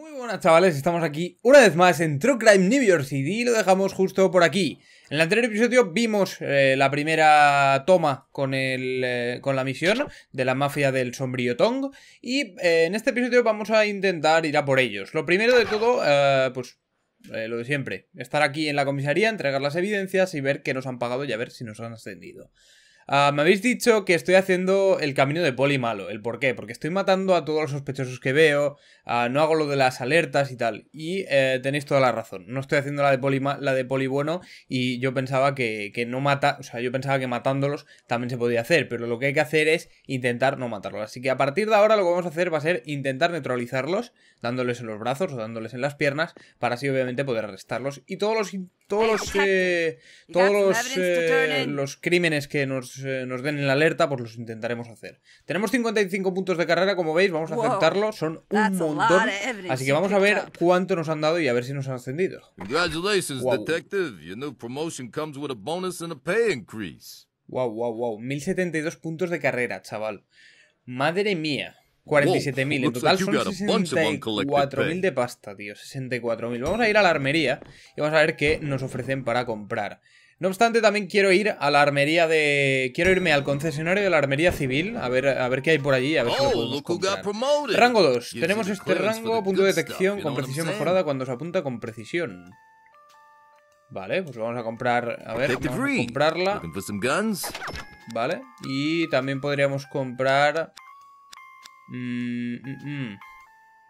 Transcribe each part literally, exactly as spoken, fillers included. Muy buenas chavales, estamos aquí una vez más en True Crime New York City y lo dejamos justo por aquí. En el anterior episodio vimos eh, la primera toma con, el, eh, con la misión de la mafia del sombrío Tong. Y eh, en este episodio vamos a intentar ir a por ellos. Lo primero de todo, eh, pues eh, lo de siempre, estar aquí en la comisaría, entregar las evidencias y ver qué nos han pagado y a ver si nos han ascendido. Uh, me habéis dicho que estoy haciendo el camino de poli malo. ¿El por qué? Porque estoy matando a todos los sospechosos que veo, uh, no hago lo de las alertas y tal. Y eh, tenéis toda la razón. No estoy haciendo la de poli, la de poli bueno y yo pensaba que, que no mata... O sea, yo pensaba que matándolos también se podía hacer, pero lo que hay que hacer es intentar no matarlos. Así que a partir de ahora lo que vamos a hacer va a ser intentar neutralizarlos, dándoles en los brazos o dándoles en las piernas, para así obviamente poder arrestarlos. Y todos los... Todos los, eh, todos los, eh, los crímenes que nos, eh, nos den en la alerta, pues los intentaremos hacer. Tenemos cincuenta y cinco puntos de carrera, como veis, vamos a aceptarlo. Son un montón, así que vamos a ver cuánto nos han dado y a ver si nos han ascendido. Congratulations, wow. Detective. Your new promotion comes with a bonus and a pay increase. Wow, wow, wow. mil setenta y dos puntos de carrera, chaval. Madre mía. cuarenta y siete mil, en total son sesenta y cuatro mil de pasta, tío, sesenta y cuatro mil. Vamos a ir a la armería y vamos a ver qué nos ofrecen para comprar. No obstante, también quiero ir a la armería de... Quiero irme al concesionario de la armería civil, a ver, a ver qué hay por allí, a ver si lo podemos comprar. Rango dos, tenemos este rango, punto de detección con precisión mejorada cuando se apunta con precisión. Vale, pues vamos a comprar, a ver, vamos a comprarla. Vale, y también podríamos comprar... Mm, mm, mm.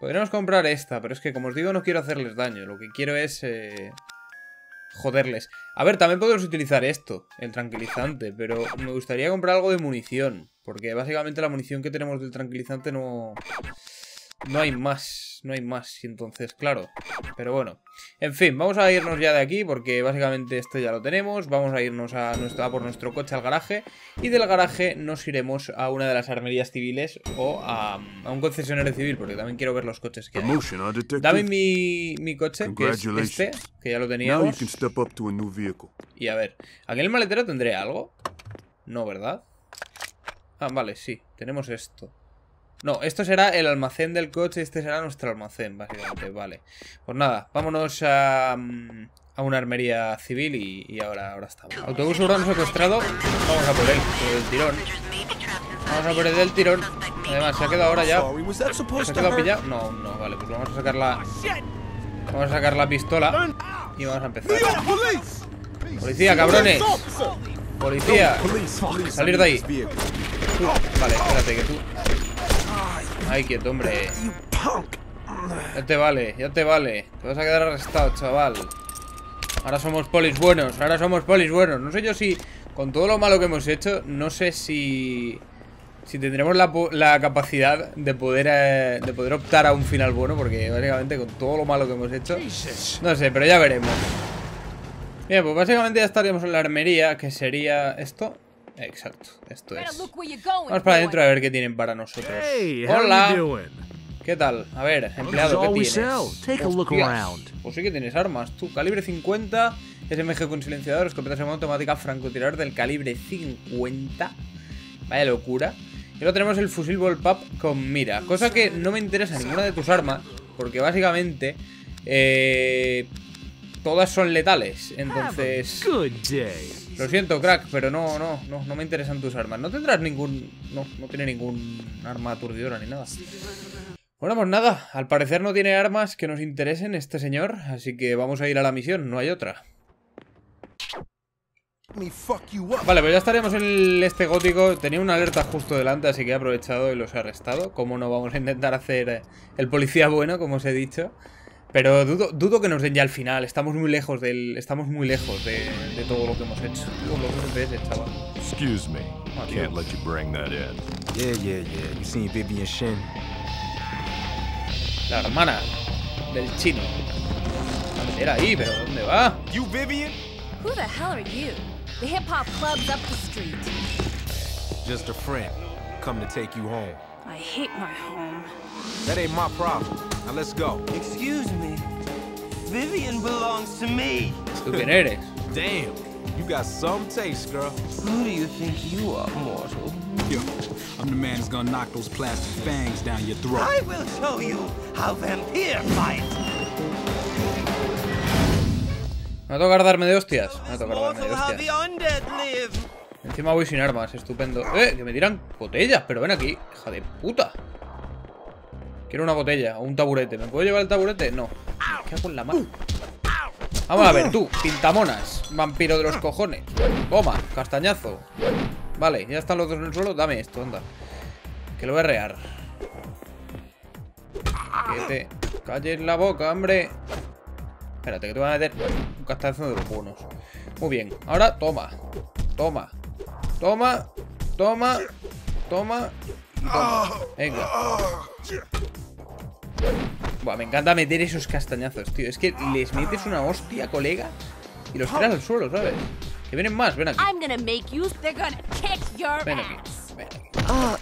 Podríamos comprar esta, pero es que como os digo no quiero hacerles daño. Lo que quiero es eh, joderles. A ver, también podemos utilizar esto, el tranquilizante, pero me gustaría comprar algo de munición, porque básicamente la munición que tenemos del tranquilizante no... No hay más, no hay más, entonces, claro. Pero bueno, en fin, vamos a irnos ya de aquí porque básicamente esto ya lo tenemos. Vamos a irnos a, nuestro, a por nuestro coche al garaje y del garaje nos iremos a una de las armerías civiles o a, a un concesionario civil, porque también quiero ver los coches que hay. Dame mi, mi coche, que es este, que ya lo teníamos. Y a ver, ¿aquí en el maletero tendré algo? No, ¿verdad? Ah, vale, sí, tenemos esto. No, esto será el almacén del coche, este será nuestro almacén, básicamente, vale. Pues nada, vámonos a, a una armería civil y, y ahora, ahora estamos. Autobús urbano secuestrado, vamos a por él, por el tirón. Vamos a por él del tirón. Además, se ha quedado ahora ya. ¿Se ha quedado pillado? No, no, vale, pues vamos a sacar la... Vamos a sacar la pistola y vamos a empezar. ¡Policía, cabrones! ¡Policía! ¡Salir de ahí! Tú, vale, espérate que tú... Ay, quieto, hombre. Ya te vale, ya te vale. Te vas a quedar arrestado, chaval. Ahora somos polis buenos, ahora somos polis buenos. No sé yo si, con todo lo malo que hemos hecho, no sé si... Si tendremos la, la capacidad de poder eh, de poder optar a un final bueno, porque básicamente con todo lo malo que hemos hecho... No sé, pero ya veremos. Bien, pues básicamente ya estaríamos en la armería, que sería esto... Exacto, esto es. Vamos para adentro a ver qué tienen para nosotros. Hola. ¿Qué tal? A ver, empleado, ¿qué tienes? Hostias. Pues sí que tienes armas, tú. Calibre cincuenta, S M G con silenciador, escopeta semiautomática, francotirador del calibre cincuenta. Vaya locura. Y luego tenemos el fusil bullpup con mira. Cosa que no me interesa ninguna de tus armas, porque básicamente... Eh... Todas son letales, entonces... Lo siento, crack, pero no, no, no, no me interesan tus armas. No tendrás ningún... No, no tiene ningún arma aturdidora ni nada. Bueno, pues nada, al parecer no tiene armas que nos interesen este señor, así que vamos a ir a la misión, no hay otra. Vale, pues ya estaremos en el este gótico. Tenía una alerta justo delante, así que he aprovechado y los he arrestado. Como no vamos a intentar hacer el policía bueno, como os he dicho. Pero dudo, dudo que nos den ya al final. Estamos muy lejos del, estamos muy lejos de, de todo lo que hemos hecho. Todo lo que hemos hecho, chaval. Excuse me. Oh, can't let you bring that in. Yeah, yeah, yeah. You seen Vivian Shin? La hermana del chino. La meter ahí, pero ¿dónde va? You Vivian? Who the hell are you? The hip hop club's up the street. Just a friend, come to take you home. I hate my home. That ain't my problem. Now let's go. Excuse me. Vivian belongs to me. ¿Tú quién eres? Damn. You got some taste, girl. Who do you think you are, mortal? Yo, I'm the man who's gonna knock those plastic fangs down your throat. I will show you how vampire fight. Me va a tocar darme de hostias. Me va a tocar darme de hostias. Encima voy sin armas, estupendo. Eh, que me tiran botellas, pero ven aquí, hija de puta. Quiero una botella o un taburete. ¿Me puedo llevar el taburete? No. ¿Qué hago con la mano? Vamos a ver, tú, pintamonas, vampiro de los cojones. Toma, castañazo. Vale, ya están los dos en el suelo. Dame esto, anda. Que lo voy a rear. Que te calles la boca, hombre. Espérate, que te voy a meter un castañazo de los buenos. Muy bien, ahora toma. Toma. Toma. Toma. Toma. Y toma. Venga. Buah, me encanta meter esos castañazos, tío. Es que les metes una hostia, colega, y los tiras al suelo, ¿sabes? Que vienen más, ven aquí. Ven aquí, ven aquí. Toma,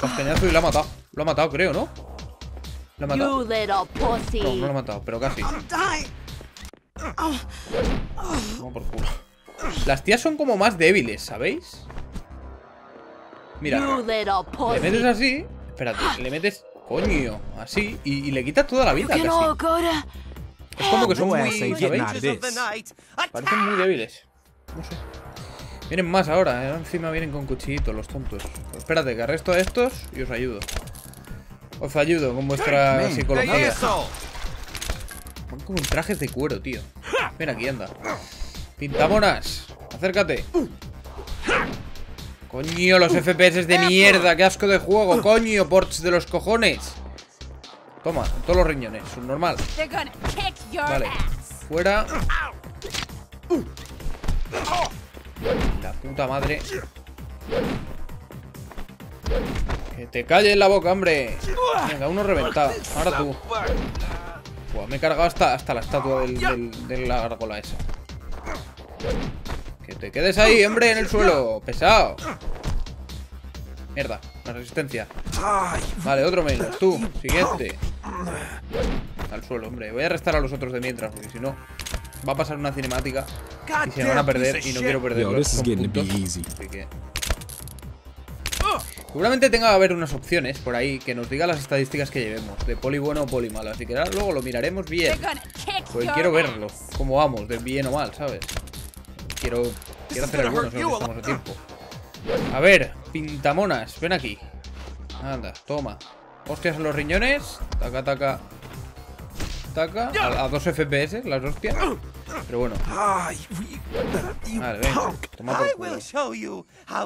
castañazo y lo ha matado. Lo ha matado, creo, ¿no? Lo ha matado. No, no lo ha matado, pero casi. No, por culo. Las tías son como más débiles, ¿sabéis? Mira, le metes así. Espérate, le metes... Coño, así, y, y le quitas toda la vida casi. Es como que son muy, ¿sabéis? Parecen muy débiles. No sé. Vienen más ahora, ¿eh? Encima vienen con cuchillitos los tontos. Pues espérate, que arresto a estos y os ayudo. Os ayudo con vuestra psicología. Van como en trajes de cuero, tío. Ven aquí, anda. Pintamonas, acércate. Coño, los F P S de mierda, qué asco de juego, coño, ports de los cojones. Toma, todos los riñones, normal. Vale, fuera. La puta madre. Que te calles la boca, hombre. Venga, uno reventado, ahora tú. Buah, me he cargado hasta, hasta la estatua del, del, de la gárgola esa. Que te quedes ahí, hombre, en el suelo. Pesado. Mierda, la resistencia. Vale, otro menos, tú, siguiente. Al suelo, hombre. Voy a restar a los otros de mientras, porque si no va a pasar una cinemática y se van a perder, y no quiero perderlos. Son puntos, así que... Seguramente tenga que haber unas opciones por ahí que nos diga las estadísticas que llevemos, de poli bueno o poli malo, así que ahora luego lo miraremos bien, porque quiero verlo, cómo vamos, de bien o mal, ¿sabes? Quiero, quiero hacer algunos, no estamos a tiempo. A ver, pintamonas, ven aquí. Anda, toma. Hostias en los riñones. Taca, taca. Taca. A, a dos F P S, las hostias. Pero bueno. Vale, venga. Toma por culo. A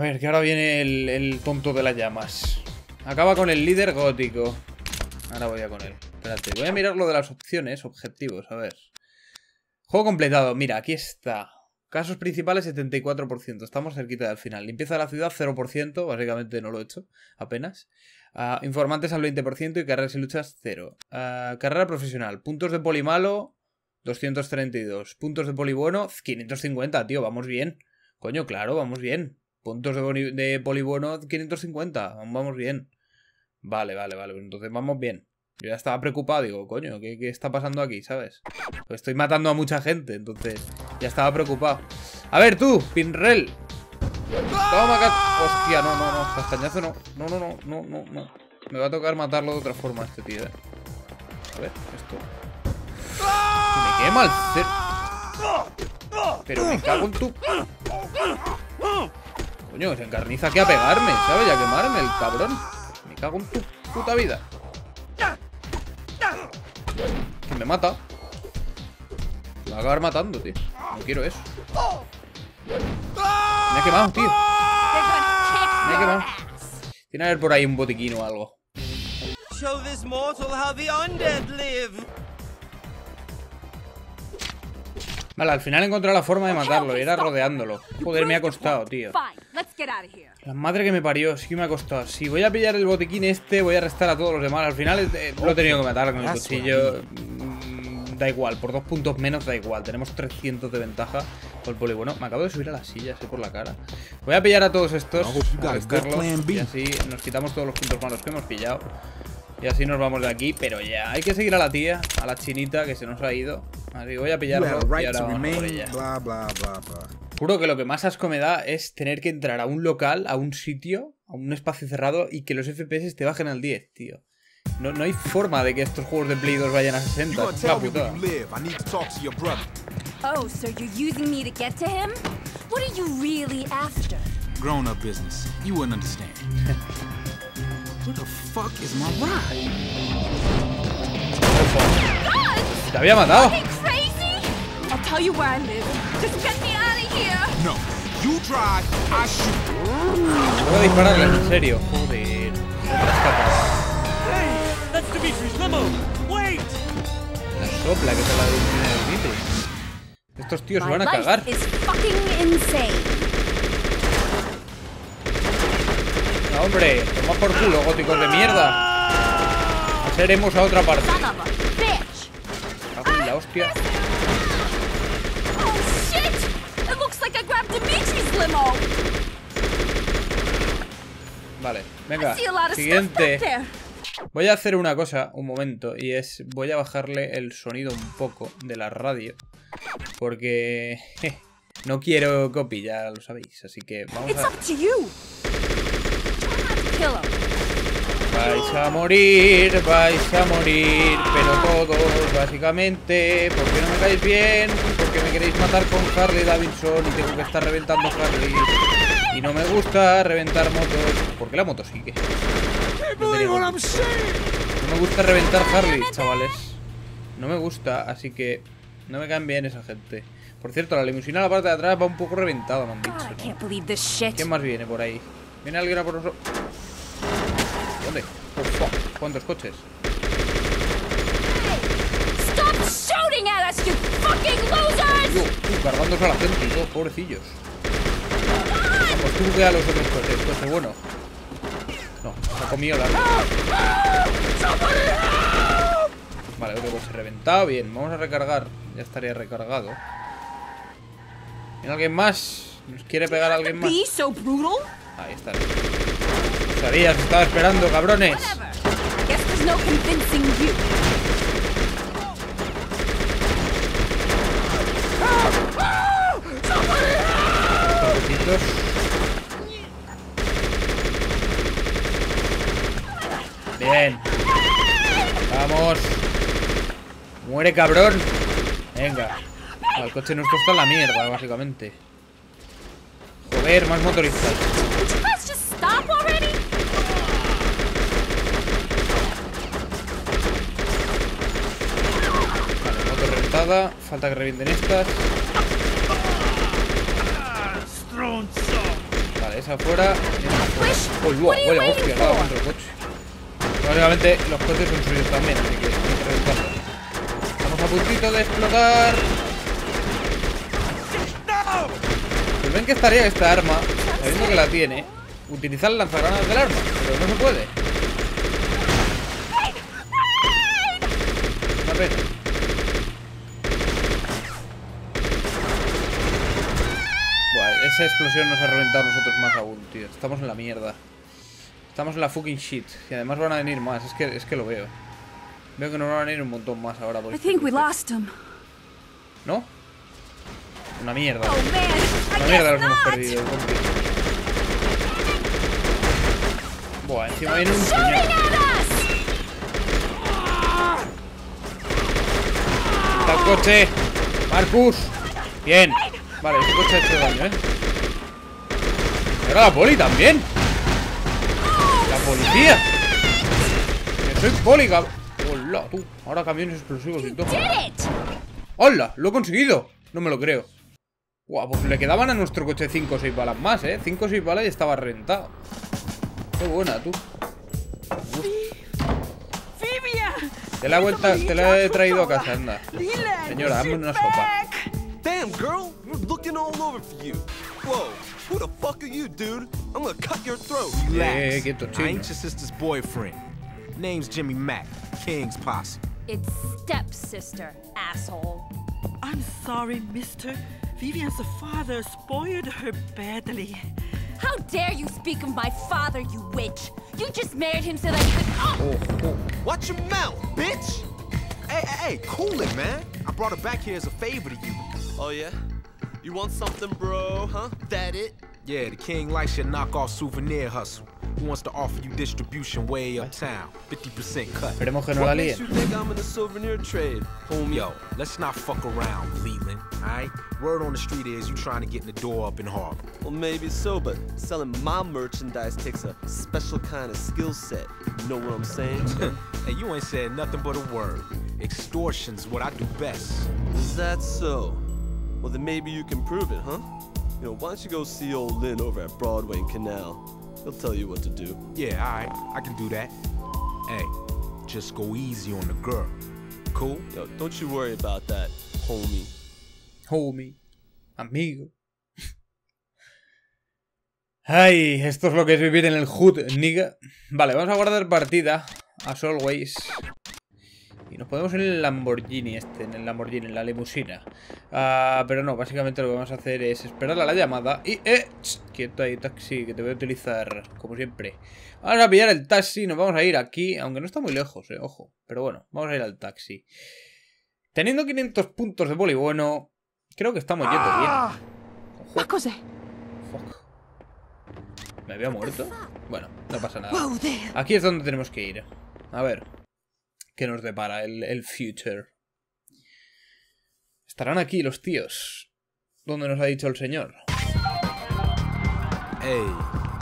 ver, que ahora viene el, el tonto de las llamas. Acaba con el líder gótico. Ahora voy a con él. Espérate, voy a mirar lo de las opciones, objetivos, a ver. Juego completado, mira, aquí está. Casos principales setenta y cuatro por ciento, estamos cerquita del final. Limpieza de la ciudad cero por ciento, básicamente no lo he hecho, apenas. Uh, informantes al veinte por ciento y carreras y luchas cero. Uh, carrera profesional, puntos de poli malo doscientos treinta y dos, puntos de poli bueno quinientos cincuenta, tío, vamos bien. Coño, claro, vamos bien. Puntos de, de poli bueno quinientos cincuenta, vamos bien. Vale, vale, vale, entonces vamos bien. Yo ya estaba preocupado, digo, coño, ¿qué, qué está pasando aquí, sabes? Pues estoy matando a mucha gente, entonces ya estaba preocupado. A ver, tú, Pinrel. Toma, cat... Hostia, no, no, no, castañazo no. No, no, no, no, no, no. Me va a tocar matarlo de otra forma este tío, eh. A ver, esto. Me quema el cerdo. Pero me cago en tu... Coño, se encarniza aquí a pegarme, ¿sabes? Y a quemarme, el cabrón. Me cago en tu puta vida. Que me mata. Me va a acabar matando, tío. No quiero eso. Me ha quemado, tío. Me ha quemado. Tiene que haber por ahí un botiquín o algo. Vale, al final he encontrado la forma de matarlo. Y era rodeándolo. Joder, me ha costado, tío. La madre que me parió, sí que me ha costado. Si voy a pillar el botiquín este, voy a restar a todos los demás. Al final eh, lo he tenido que matar con el cuchillo. Mm, da igual, por dos puntos menos da igual. Tenemos trescientos de ventaja por el poli. Bueno, me acabo de subir a la silla, así por la cara. Voy a pillar a todos estos, a restarlos, y así nos quitamos todos los puntos malos que hemos pillado. Y así nos vamos de aquí, pero ya. Hay que seguir a la tía, a la chinita que se nos ha ido. Madre, voy a pillarlo. Right to remain, bla, bla, bla, bla. Juro que lo que más asco me da es tener que entrar a un local, a un sitio, a un espacio cerrado y que los F P S te bajen al diez, tío. No, no hay forma de que estos juegos de Play dos vayan a sesenta. Es una putada. Oh, so you're using me to get to him? What are you really after? Grown up business. You wouldn't understand. What the fuck is my ride? Oh, te había matado. I'll tell you where I live. Just get me out of here. No. You try, I shoot. Voy a dispararle, en serio. Joder. Hey, that's Dimitri's limo. Wait. La sopla que te la dio Dimitri. Estos tíos se van a cagar. No, hombre, toma por culo, góticos de mierda. Pasaremos a otra parte. Cago en la hostia. Vale, venga, siguiente. Voy a hacer una cosa, un momento, y es... Voy a bajarle el sonido un poco de la radio. Porque... Je, no quiero copy, ya lo sabéis. Así que vamos a... Vais a morir, vais a morir. Pero todos, básicamente. Porque no me caéis bien. Porque me queréis matar con Harley Davidson. Y tengo que estar reventando Harley. Y no me gusta reventar motos. Porque la moto sigue. No, no me gusta reventar Harley, chavales. No me gusta, así que... No me caen bien esa gente. Por cierto, la limusina a la parte de atrás va un poco reventada, me han dicho, ¿no? ¿Quién más viene por ahí? ¿Viene alguien a por nosotros? ¿Dónde? Oh, fuck. ¿Cuántos coches? Yo, uh, cargándose a la gente y todos, pobrecillos. Pues tú ve a los otros coches, esto es bueno. No, se ha comido la... Vale, otro coche reventado, bien, vamos a recargar. Ya estaría recargado. ¿Tiene alguien más? ¿Nos quiere pegar a alguien más? Ahí está. No sabías, os estaba esperando, cabrones. Bien. Vamos. Muere, cabrón. Venga. El coche nuestro está en la mierda, básicamente. Joder, más motoristas. Vale, moto reventada. Falta que revienten estas. Vale, esa fuera. Oh, wow, vaya hostia, al lado contra el coche. Básicamente los coches son suyos también, así que reventarlos. Estamos a puntito de explotar. Pues ven que estaría esta arma, sabiendo que la tiene, utilizar el lanzagranadas del arma, pero no se puede. Una pena. Buah, esa explosión nos ha reventado a nosotros más aún, tío. Estamos en la mierda. Estamos en la fucking shit. Y además van a venir más, es que, es que lo veo. Veo que nos van a venir un montón más ahora. Por este ¿no? Una mierda. Una mierda los hemos perdido. Buah, encima viene un puñado. ¡Está el coche! ¡Marcus! Bien. Vale, el coche ha hecho daño, ¿eh? Y ahora la poli también. La policía. Que soy poli, cabrón. Hola, tú. Ahora camiones explosivos y todo. ¡Hola! ¡Lo he conseguido! No me lo creo. Guau, pues le quedaban a nuestro coche cinco o seis balas más, ¿eh? cinco o seis balas y estaba reventado. ¡Qué buena, tú! Uf. Te la he vuelta, te la he traído a casa, anda. Señora, dame una sopa. Damn, girl, we're looking all over for you. Whoa, who the fuck are you, dude? I'm gonna cut your throat. Eh, quieto, chico. I'm your sister's boyfriend. Name's Jimmy Mack, King's posse. It's stepsister, asshole. I'm sorry, mister. Vivian's father spoiled her badly. How dare you speak of my father, you witch! You just married him so that you could. Oh, oh, oh. Watch your mouth, bitch! Hey, hey, hey, cool it, man. I brought it back here as a favor to you. Oh, yeah? You want something, bro, huh? That it? Yeah, the king likes your knockoff souvenir hustle. He wants to offer you distribution way uptown. fifty percent cut. What makes you think I'm in the souvenir trade, homie? Yo, let's not fuck around, Leland, all right? Word on the street is you trying to get in the door up in Harlem. Well, maybe so, but selling my merchandise takes a special kind of skill set. You know what I'm saying? Hey, you ain't said nothing but a word. Extortion's what I do best. Is that so? Well, then maybe you can prove it, huh? You know, why don't you go see old Lin over at Broadway and Canal? He'll tell you what to do. Yeah, all right. I can do that. Hey, just go easy on the girl. Cool? Yo, don't you worry about that, homie. Homie. Amigo. Ay, esto es lo que es vivir en el hood, nigga. Vale, vamos a guardar partida. As always. Y nos ponemos en el Lamborghini este, en el Lamborghini, en la limusina. Uh, pero no, básicamente lo que vamos a hacer es esperar a la llamada y... Eh, ch, quieto ahí, taxi, que te voy a utilizar, como siempre. Vamos a pillar el taxi, nos vamos a ir aquí, aunque no está muy lejos, eh, ojo. Pero bueno, vamos a ir al taxi. Teniendo quinientos puntos de boli bueno, creo que estamos yendo bien. Ojo. Fuck. ¿Me había muerto? Bueno, no pasa nada. Aquí es donde tenemos que ir. A ver... que nos depara el, el future. Estarán aquí los tíos. ¿Dónde nos ha dicho el señor? Hey,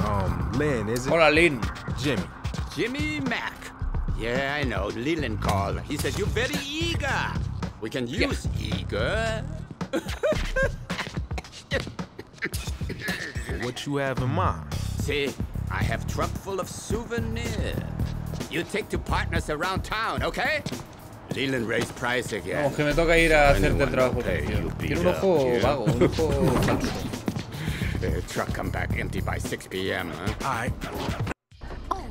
um, Lin, is it? Hola, Lin. Jimmy. Jimmy Mack. Yeah, I know. Leland called. He said you're very eager. We can use yeah. eager. What you have in mind? See, I have truck full of souvenirs. You take to partners around town, okay? Leland raised price again. Vamos, que me toca ir a hacerte el trabajo. Tiene un ojo vago, un ojo falso. The truck come back empty by six p m, huh?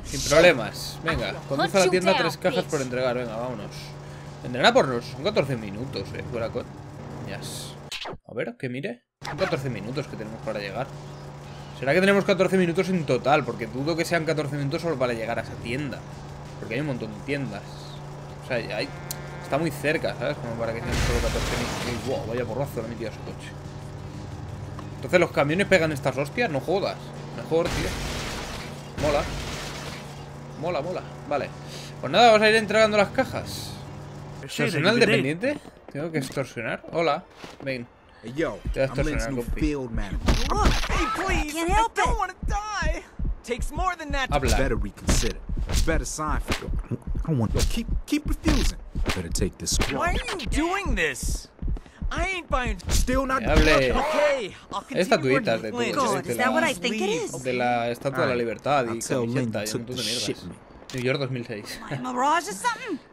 Sin problemas. Venga, conduce a la tienda tres cajas por entregar. Venga, vámonos. Vendrá por nos. Son catorce minutos, eh. Fuera con. Yes. A ver, que mire. Son catorce minutos que tenemos para llegar. ¿Será que tenemos catorce minutos en total? Porque dudo que sean catorce minutos solo para llegar a esa tienda. Porque hay un montón de tiendas. O sea, hay... está muy cerca, ¿sabes? Como para que sean solo catorce mil. Wow, vaya porrazo, le he metido a su coche. Entonces los camiones pegan estas hostias, no jodas. Mejor, tío. Mola. Mola, mola. Vale. Pues nada, vamos a ir entregando las cajas. ¿Personal dependiente? Tengo que extorsionar. Hola. Ven. Yo, I'm Lin's new field manager. Look, hey, please, I can't help I don't it. Want to die. Takes more than that. Habla. Better reconsider. Better sign for you. I want to keep keep refusing. Better take this. Why are you doing this? I ain't buying. Still not. Hable. Okay, I'll continue working with Lin. God, is that what I think it is? De la Estatua de la Libertad y camiseta y un montón de mierdas. New York dos mil seis.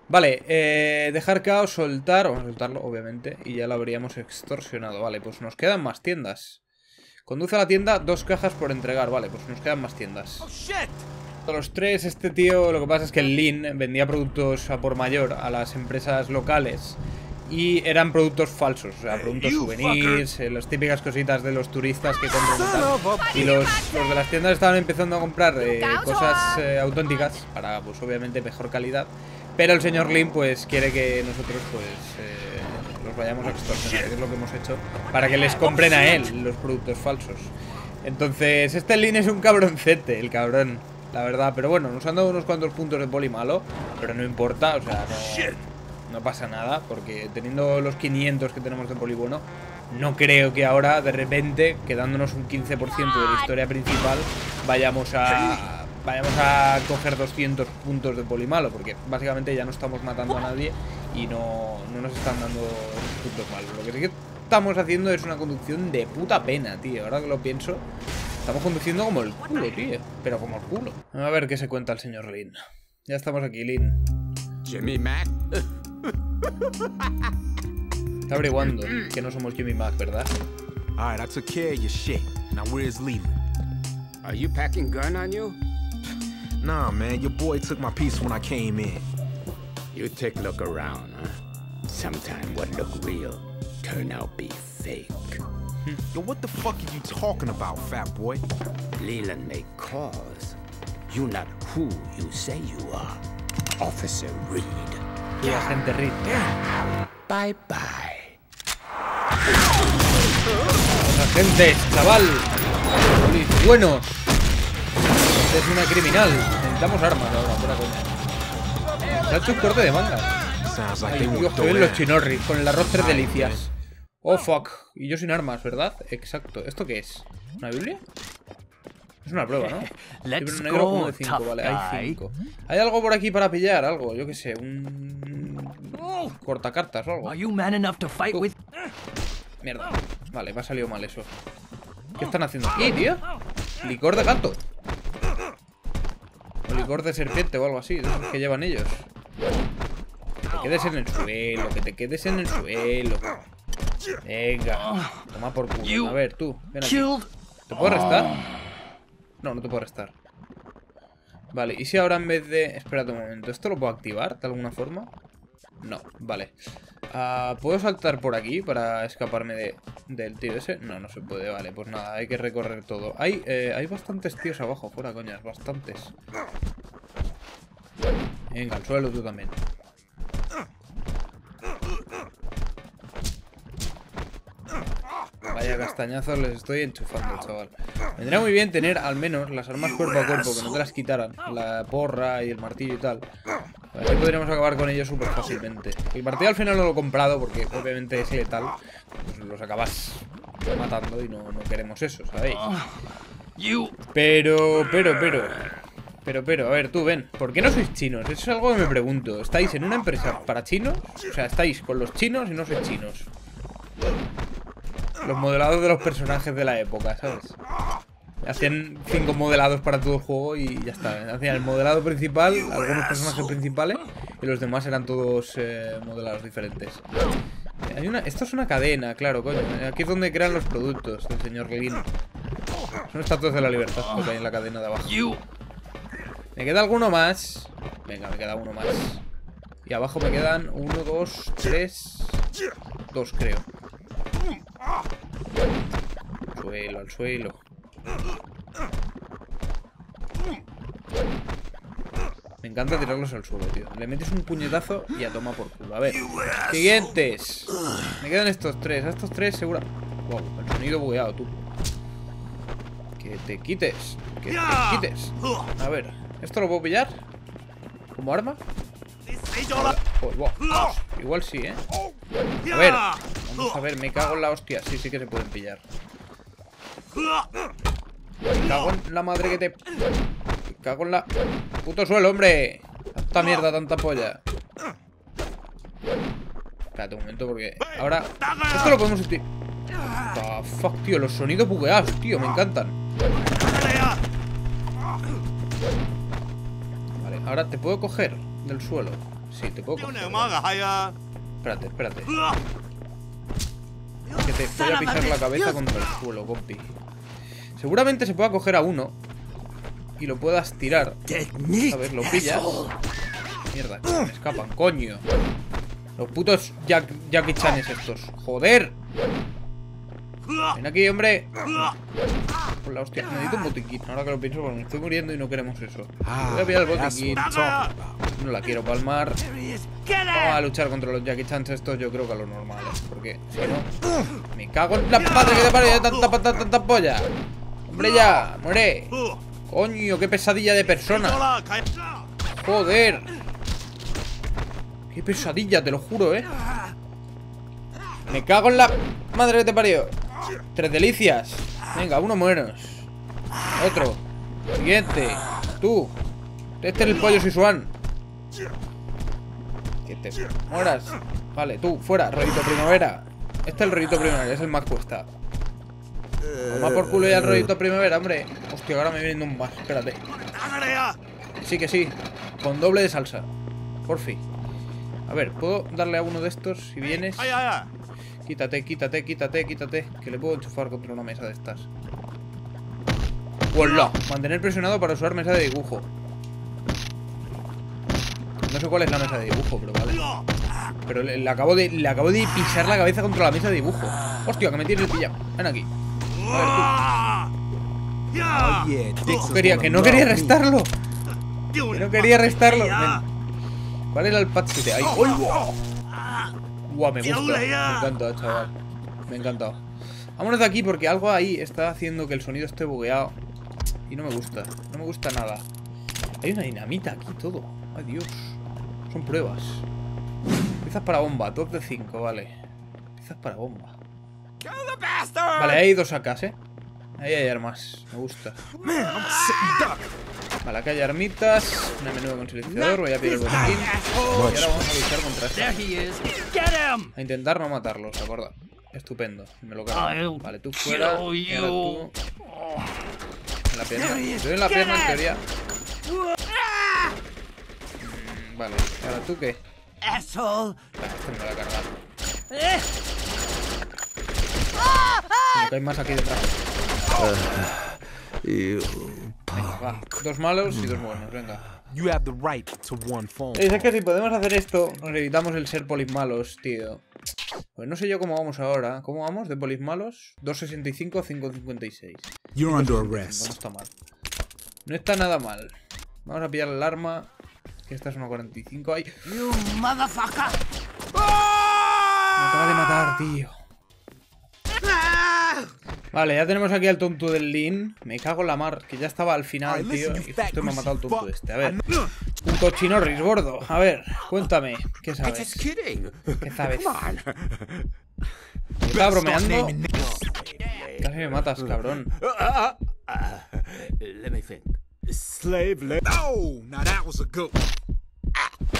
Vale, eh, dejar caos, soltar. Vamos a soltarlo, obviamente. Y ya lo habríamos extorsionado. Vale, pues nos quedan más tiendas. Conduce a la tienda dos cajas por entregar. Vale, pues nos quedan más tiendas. A los tres, este tío, lo que pasa es que el Lin vendía productos a por mayor a las empresas locales. Y eran productos falsos, o sea, productos souvenirs, eh, las típicas cositas de los turistas que compran y, y los, los de las tiendas estaban empezando a comprar eh, cosas eh, auténticas para, pues obviamente, mejor calidad. Pero el señor Lin, pues, quiere que nosotros, pues, eh, los vayamos a extorsionar, que es lo que hemos hecho, para que les compren a él los productos falsos. Entonces, este Lin es un cabroncete, el cabrón, la verdad. Pero bueno, nos han dado unos cuantos puntos de poli malo, pero no importa, o sea, no... no pasa nada, porque teniendo los quinientos que tenemos de polibono, no creo que ahora, de repente, quedándonos un quince por ciento de la historia principal, vayamos a vayamos a coger doscientos puntos de poli malo, porque básicamente ya no estamos matando a nadie y no, no nos están dando puntos malos. Lo que sí que estamos haciendo es una conducción de puta pena, tío. Ahora que lo pienso, estamos conduciendo como el culo, tío. Pero como el culo. A ver qué se cuenta el señor Lin. Ya estamos aquí, Lin. Jimmy Mack. Está averiguando que no somos Jimmy Mack, ¿verdad? All right, I took care of your shit. Now where's Leland? Are you packing gun on you? Nah, man, your boy took my piece when I came in. You take a look around, huh? Sometime what look real turn out be fake. Yo, what the fuck are you talking about, fat boy? Leland make calls. You not who you say you are, Officer Reed. y agente Reed. Bye bye. Agentes, chaval. Polis buenos. Este es una criminal. Necesitamos armas ahora, por acá. Se ha hecho un corte de manga. Ay, Dios, que ven los chinorris con el arroz tres delicias. Oh, fuck. Y yo sin armas, ¿verdad? Exacto. ¿Esto qué es? ¿Una Biblia? Es una prueba, ¿no? Libro negro como de cinco, vale, hay cinco. ¿Hay algo por aquí para pillar? Algo, yo qué sé, un... Oh, cortacartas o algo. Uh. Mierda. Vale, me ha salido mal eso. ¿Qué están haciendo aquí, tío? Licor de gato. O licor de serpiente o algo así, de esos que llevan ellos. Que te quedes en el suelo, que te quedes en el suelo. Venga, toma por culo. A ver, tú, ven aquí. ¿Te puedo arrestar? No, no te puedo restar. Vale, ¿y si ahora en vez de... Espérate un momento, ¿esto lo puedo activar de alguna forma? No, vale. uh, ¿Puedo saltar por aquí para escaparme de... del tío ese? No, no se puede, vale, pues nada, hay que recorrer todo. Hay, eh, hay bastantes tíos abajo, fuera coñas, bastantes. Venga, al suelo tú también. Vaya castañazos les estoy enchufando, chaval. Vendría muy bien tener al menos las armas cuerpo a cuerpo, que no te las quitaran. La porra y el martillo y tal. Así podríamos acabar con ellos súper fácilmente. El martillo al final no lo he comprado porque obviamente es letal. Pues los acabas matando y no, no queremos eso, ¿sabéis? Pero, pero, pero... Pero, pero, a ver, tú, ven. ¿Por qué no sois chinos? Eso es algo que me pregunto. ¿Estáis en una empresa para chinos? O sea, estáis con los chinos y no sois chinos. Los modelados de los personajes de la época, ¿sabes? Hacían cinco modelados para todo el juego y ya está. Hacían el modelado principal, algunos personajes principales, y los demás eran todos eh, modelados diferentes. Hay una... Esto es una cadena, claro, coño. Aquí es donde crean los productos del señor Lin. Son estatuas de la libertad que hay en la cadena de abajo. ¿Me queda alguno más? Venga, me queda uno más. Y abajo me quedan uno, dos, tres... Dos, creo. Al suelo, al suelo. Me encanta tirarlos al suelo, tío. Le metes un puñetazo y a toma por culo. A ver, siguientes. Me quedan estos tres, a estos tres seguro. Wow, el sonido bugueado, tú. Que te quites, que te quites. A ver, ¿esto lo puedo pillar? ¿Como arma? Pues, wow. Igual sí, ¿eh? A ver, vamos a ver, me cago en la hostia. Sí, sí que se pueden pillar. Me cago en la madre que te... Me cago en la... Puto suelo, hombre. Tanta mierda, tanta polla. Espérate un momento porque... Ahora... Esto lo podemos... Oh, fuck, tío, los sonidos bugueados, tío, me encantan. Vale, ahora te puedo coger del suelo. Sí, te puedo coger. Espérate, espérate. Que te voy a pisar la cabeza contra el suelo, compi. Seguramente se pueda coger a uno y lo puedas tirar. A ver, lo pillas. Mierda, me escapan, coño. Los putos Jack, Jackie Chanes estos. ¡Joder! Ven aquí, hombre. Por la hostia, necesito un botiquín. Ahora que lo pienso, porque me estoy muriendo y no queremos eso. Voy a pillar el botiquín. No la quiero palmar. Vamos a luchar contra los Jackie Chans estos, yo creo que a lo normal, ¿eh? Porque si no... Me cago en la madre que te parió de tanta, tanta, tanta polla. Hombre, ya, muere. Coño, qué pesadilla de persona. Joder. Qué pesadilla, te lo juro, eh. Me cago en la madre que te parió. Tres delicias. Venga, uno menos. Otro. Siguiente. Tú. Este es el pollo Sichuan. Que te mueras. Vale, tú, fuera, rollito primavera. Este es el rollito primavera, es el más cuesta. Toma por culo ya el rollito primavera, hombre. Hostia, ahora me viene un más, espérate. Sí que sí, con doble de salsa. Por fin. A ver, ¿puedo darle a uno de estos si vienes? Quítate, quítate, quítate, quítate. Que le puedo enchufar contra una mesa de estas. ¡Hola! Mantener presionado para usar mesa de dibujo. No sé cuál es la mesa de dibujo, pero vale. Pero le, le, acabo de, le acabo de pisar la cabeza contra la mesa de dibujo. Hostia, que me tienes el pillado. Ven aquí. A ver, tú. Quería, que no quería arrestarlo. Que no quería arrestarlo. Ven. ¿Cuál era el patch siete? ¡Ay, polvo! ¡Guau, me gusta! Me encanta, chaval. Me encanta. Vámonos de aquí porque algo ahí está haciendo que el sonido esté bugueado. Y no me gusta. No me gusta nada. Hay una dinamita aquí, todo. ¡Ay, Dios! Son pruebas. Piezas para bomba. top de cinco, vale. Piezas para bomba. Vale, hay dos A Ks, ¿eh? Ahí hay armas. Me gusta. Vale, acá hay armitas. Una menuda con silenciador. Voy a pedir el botín. Y ahora vamos a luchar contra esto. A intentar no matarlos, ¿de acuerdo? Estupendo. Me lo cargo. Vale, tú fuera. Mira, tú. En la pierna. Te doy en la pierna, en teoría. Vale. ¿Ahora tú qué? Vale, este me lo voy a cargar. Lo que hay más aquí detrás. Venga, va. Dos malos y dos buenos, venga. Es que si podemos hacer esto, nos evitamos el ser polis malos, tío. Pues no sé yo cómo vamos ahora. ¿Cómo vamos de polis malos? dos sesenta y cinco a cinco cincuenta y seis. No está mal. No está nada mal. Vamos a pillar el arma. Que esta es una cuarenta y cinco. ¡Ay! Me acaba de matar, tío. Vale, ya tenemos aquí al tonto del Lin. Me cago en la mar, que ya estaba al final, tío. Y justo me ha matado el tonto este. A ver. Un cochinorris, gordo. A ver, cuéntame. ¿Qué sabes? ¿Qué sabes? ¿Estaba bromeando? Casi me matas, cabrón.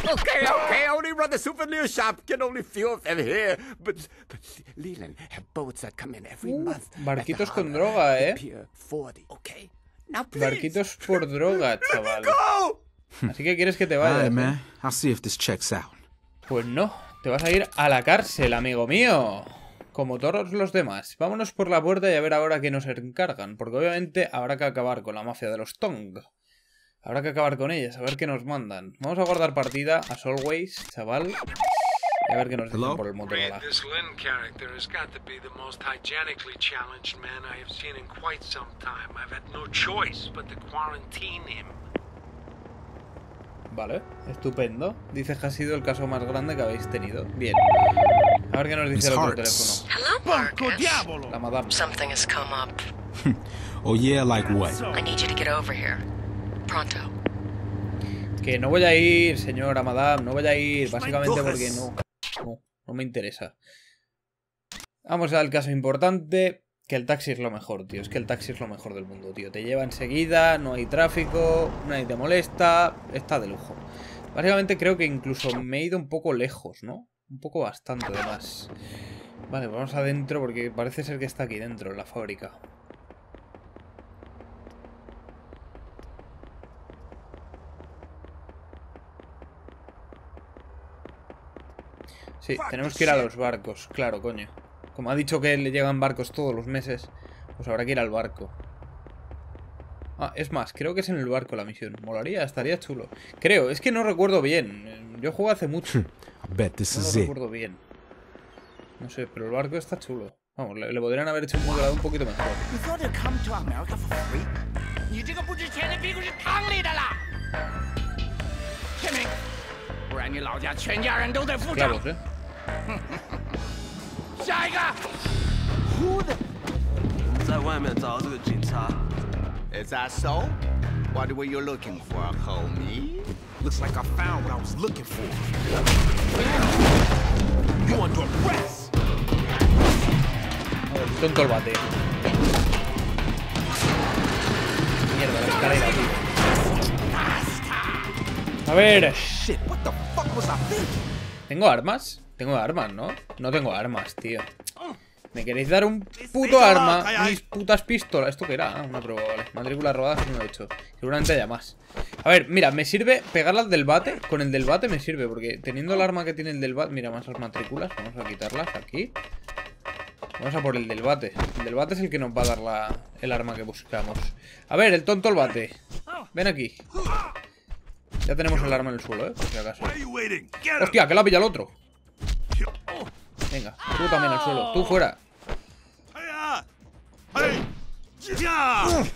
Okay, okay, I only run the souvenir shop, get only few of them here. But, but Leland have boats that come in every month. Barquitos con droga, eh. Okay. Now please. Barquitos por droga, chaval. Así que quieres que te vaya. Right, man. I'll see if this checks out. Pues no, te vas a ir a la cárcel, amigo mío. Como todos los demás. Vámonos por la puerta y a ver ahora qué nos encargan, porque obviamente habrá que acabar con la mafia de los Tong. Habrá que acabar con ellas, a ver qué nos mandan. Vamos a guardar partida, as always, chaval. Y a ver qué nos dicen por el Motorola. This Lin character has got to be the most hygienically challenged man I have seen in quite some time. I've had no choice but to quarantine him. Vale, estupendo. Dices que ha sido el caso más grande que habéis tenido. Bien. A ver qué nos dice el otro teléfono. Hello, la madame. Something has come up. Oh yeah, like what? I need you to get over here. Pronto. Que no voy a ir, señora, madame, no voy a ir, básicamente porque no, no, no me interesa. Vamos al caso importante, que el taxi es lo mejor, tío, es que el taxi es lo mejor del mundo, tío. Te lleva enseguida, no hay tráfico, nadie te molesta, está de lujo. Básicamente creo que incluso me he ido un poco lejos, ¿no? Un poco bastante además. Vale, vamos adentro porque parece ser que está aquí dentro, en la fábrica. Sí, tenemos que ir a los barcos, claro, coño. Como ha dicho que le llegan barcos todos los meses, pues habrá que ir al barco. Ah, es más, creo que es en el barco la misión. Molaría, estaría chulo. Creo, es que no recuerdo bien. Yo jugué hace mucho. No lo recuerdo bien. No sé, pero el barco está chulo. Vamos, le, le podrían haber hecho un modelado un poquito mejor. Clavos, eh. Is that so? What were you looking for, homie? Looks like I found what I was looking for. You under arrest. Tonto el bate. Mierda, la escalera, tío. A ver. Shit, what the fuck was I thinking? ¿Tengo armas? Tengo armas, ¿no? No tengo armas, tío. ¿Me queréis dar un puto arma? Mis putas pistolas. ¿Esto qué era? Ah, una prueba, vale. Matrícula robada, uno ocho. Seguramente haya más. A ver, mira, me sirve pegarlas del bate. Con el del bate me sirve, porque teniendo el arma que tiene el del bate... Mira, más las matrículas. Vamos a quitarlas aquí. Vamos a por el del bate. El del bate es el que nos va a dar la, el arma que buscamos. A ver, el tonto el bate. Ven aquí. Ya tenemos el arma en el suelo, eh, por si acaso. Hostia, que la pilla el otro. Venga, tú también al suelo, tú fuera.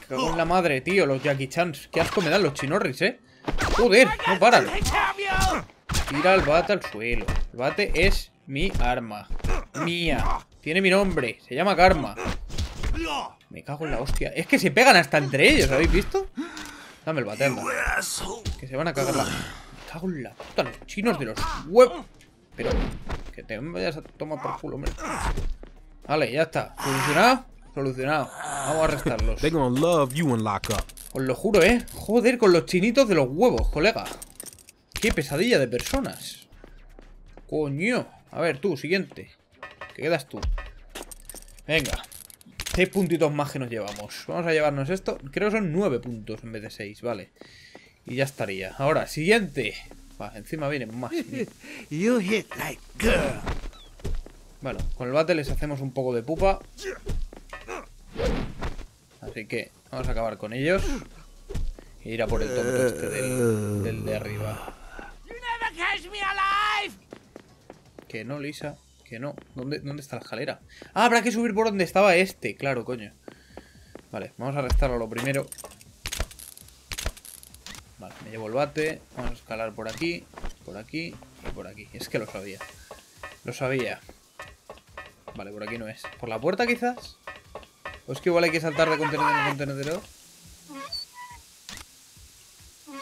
Cago en la madre, tío, los Jackie Chans. Qué asco me dan los chinorris, eh. Joder, no paran. Tira el bate al suelo. El bate es mi arma. Mía. Tiene mi nombre. Se llama Karma. Me cago en la hostia. Es que se pegan hasta entre ellos, ¿habéis visto? Dame el bate, anda. Que se van a cagar la... Me cago en la puta. Los chinos de los huevos. Pero... Que te vayas a tomar por culo, hombre. Vale, ya está. ¿Solucionado? Solucionado. Vamos a arrestarlos. Os lo juro, ¿eh? Joder, con los chinitos de los huevos, colega. Qué pesadilla de personas. Coño. A ver, tú, siguiente. ¿Qué quedas tú? Venga. Seis puntitos más que nos llevamos. Vamos a llevarnos esto. Creo que son nueve puntos en vez de seis, vale. Y ya estaría. Ahora, siguiente. Va, encima vienen más. You hit like girl. Bueno, con el bate les hacemos un poco de pupa. Así que vamos a acabar con ellos. E ir a por el tonto este del, del de arriba. Que no, Lisa. Que no. ¿Dónde, dónde está la escalera? Ah, habrá que subir por donde estaba este. Claro, coño. Vale, vamos a arrestarlo lo primero. Vale, me llevo el bate. Vamos a escalar por aquí, por aquí y por aquí. Es que lo sabía. Lo sabía. Vale, por aquí no es. ¿Por la puerta quizás? ¿O es que igual hay que saltar de contenedor en contenedor?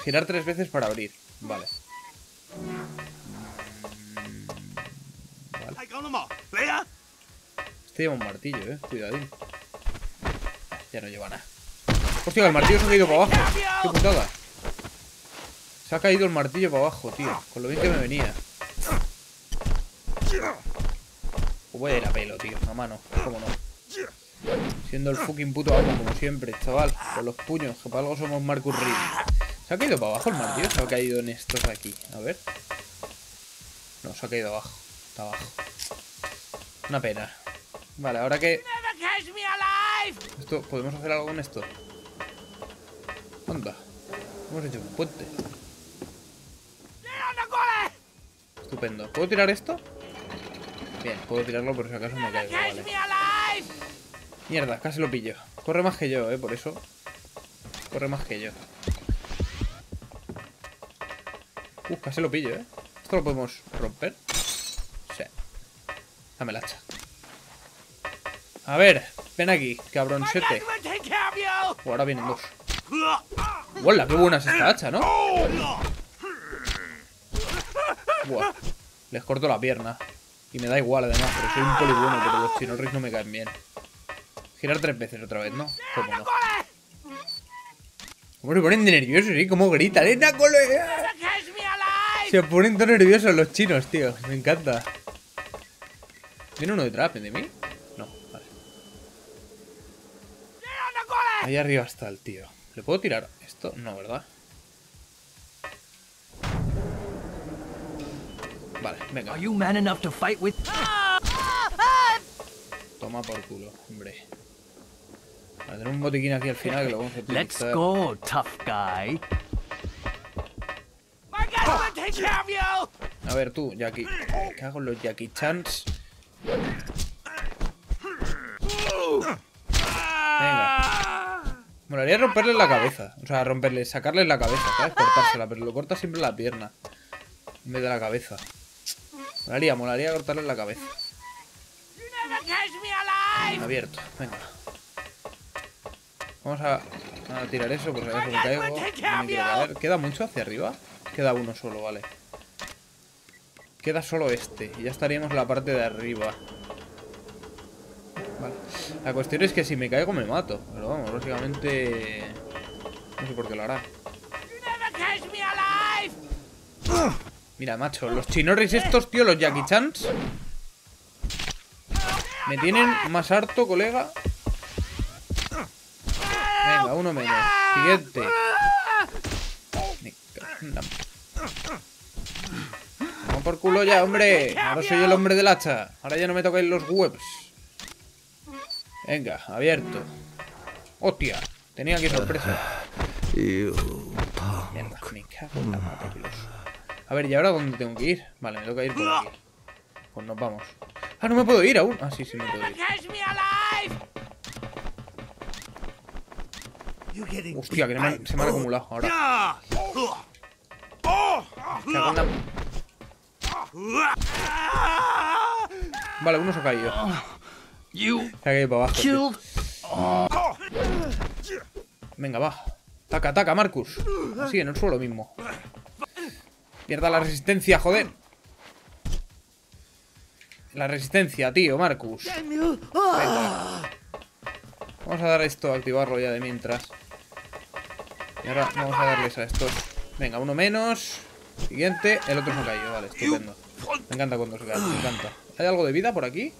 Girar tres veces para abrir. Vale. Vale. Este lleva un martillo, eh. Cuidadín. Ya no lleva nada. Hostia, el martillo se ha caído para abajo. Qué putada. Se ha caído el martillo para abajo, tío. Con lo bien que me venía. O voy a ir a pelo, tío. A mano. ¿Cómo no? Siendo el fucking puto amo, como siempre, chaval. Con los puños, que para algo somos Marcus Reed. ¿Se ha caído para abajo el martillo? Se ha caído en estos aquí. A ver. No, se ha caído abajo. Está abajo. Una pena. Vale, ahora que... Esto, ¿podemos hacer algo con esto? Anda. Hemos hecho un puente. Estupendo. ¿Puedo tirar esto? Bien, puedo tirarlo por si acaso me caigo, vale. Mierda, casi lo pillo. Corre más que yo, eh, por eso. Corre más que yo. Uh, casi lo pillo, eh. ¿Esto lo podemos romper? Sí. Dame el hacha. A ver, ven aquí, cabroncete. Uh, ahora vienen dos. ¡Hola! ¡Qué buena es esta hacha!, ¿no? Buah, les corto la pierna. Y me da igual además, pero soy un poli bueno, pero los chinos Rick no me caen bien. Girar tres veces otra vez, ¿no? ¿Cómo no? ¿Cómo se ponen de nerviosos, eh? ¿Cómo gritan? ¡Eh, Nacole! Se ponen tan nerviosos los chinos, tío. Me encanta. ¿Viene uno detrás de mí? No, vale. Ahí arriba está el tío. ¿Le puedo tirar esto? No, ¿verdad? Vale, venga. Toma por culo, hombre. Vale, tenemos un botiquín aquí al final que lo vamos a utilizar. Let's go, tough guy. A ver tú, Jackie. Me cago en los Jackie Chans. Venga. Molaría romperle la cabeza. O sea, romperle, sacarle la cabeza, ¿sabes? Cortársela, pero lo corta siempre la pierna en vez de la cabeza. Molaría, molaría cortarle la cabeza. Abierto, venga. Vamos a, a tirar eso porque a ver si me caigo. No me quiero caer. ¿Queda mucho hacia arriba? Queda uno solo, vale. Queda solo este. Y ya estaríamos en la parte de arriba. Vale. La cuestión es que si me caigo me mato. Pero vamos, básicamente... No sé por qué lo hará. Mira, macho, los chinoris estos, tío, los Jackie Chans, me tienen más harto, colega. Venga, uno menos. Siguiente. Vamos por culo ya, hombre. Ahora soy el hombre del hacha. Ahora ya no me toquéis los webs. Venga, abierto. Hostia, tenía aquí sorpresa. Mierda, me cago en la puta. A ver, ¿y ahora dónde tengo que ir? Vale, me toca ir por aquí. Pues nos vamos. Ah, no me puedo ir aún. Ah, sí, sí me puedo ir. Hostia, que no me, se me han acumulado ahora. Cago en la... Vale, uno se ha caído. Se ha caído para abajo, tío. Venga, va. Taca, taca, Marcus. Así, en el suelo mismo. Pierda la resistencia, joder. La resistencia, tío, Marcus. Venga. Vamos a dar esto, a activarlo ya de mientras. Y ahora vamos a darles a estos. Venga, uno menos. Siguiente. El otro se ha caído, vale, estupendo. Me encanta cuando se cae, me encanta. ¿Hay algo de vida por aquí?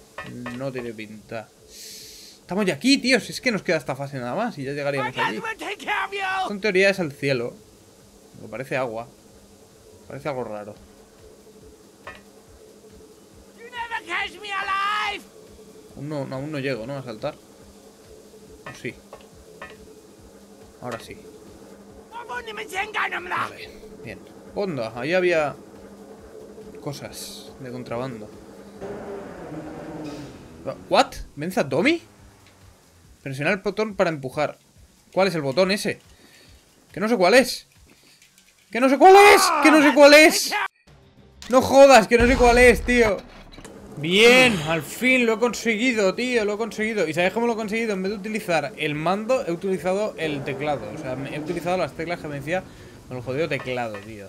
No tiene pinta. Estamos ya aquí, tío. Si es que nos queda esta fase nada más y ya llegaríamos allí. Esto en teoría es el cielo. Me parece agua. Parece algo raro. Aún no, no, aún no llego, ¿no? A saltar. O sí. Ahora sí. Vale, bien. Onda, ahí había cosas de contrabando. ¿What? ¿Vence a Tommy? Presionar el botón para empujar. ¿Cuál es el botón ese? Que no sé cuál es. Que no sé cuál es. Que no sé cuál es. No jodas, que no sé cuál es, tío. Bien, al fin lo he conseguido, tío. Lo he conseguido. ¿Y sabéis cómo lo he conseguido? En vez de utilizar el mando, he utilizado el teclado. O sea, he utilizado las teclas que me decía con el jodido teclado, tío.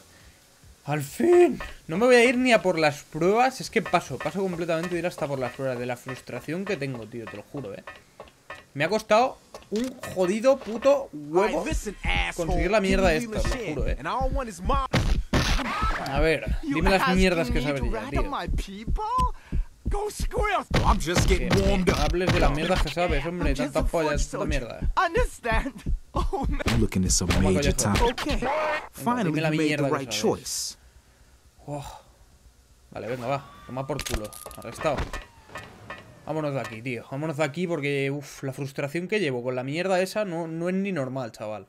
¡Al fin! No me voy a ir ni a por las pruebas. Es que paso, paso completamente de ir hasta por las pruebas. De la frustración que tengo, tío, te lo juro, eh. Me ha costado un jodido puto huevo conseguir la mierda esta, te lo juro, eh. A ver, dime las mierdas que sabes ya, tío. Que me hables de las mierdas que sabes, hombre, tanta polla, tanta mierda. I'm looking at some major time. Okay. Finally you made the right choice. Wow. Vale, venga, va. Toma por culo. Arrestado. Vámonos de aquí, tío. Vámonos de aquí porque, uff, la frustración que llevo con la mierda esa no, no es ni normal, chaval.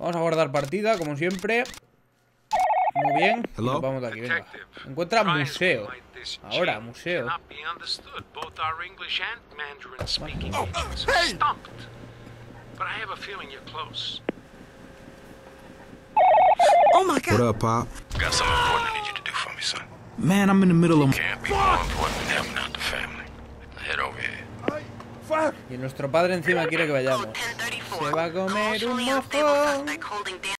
Vamos a guardar partida, como siempre. Muy bien. Nos vamos de aquí, venga. Encuentra museo. Ahora, museo. But I have a feeling you're close. Oh my God! What up, Pop? Got something important I need you to do for me, son. Man, I'm in the middle of. Can't be more important than helping out the family. Head over here. Fuck! Y nuestro padre encima quiere que vayamos. Se va a comer un mojón.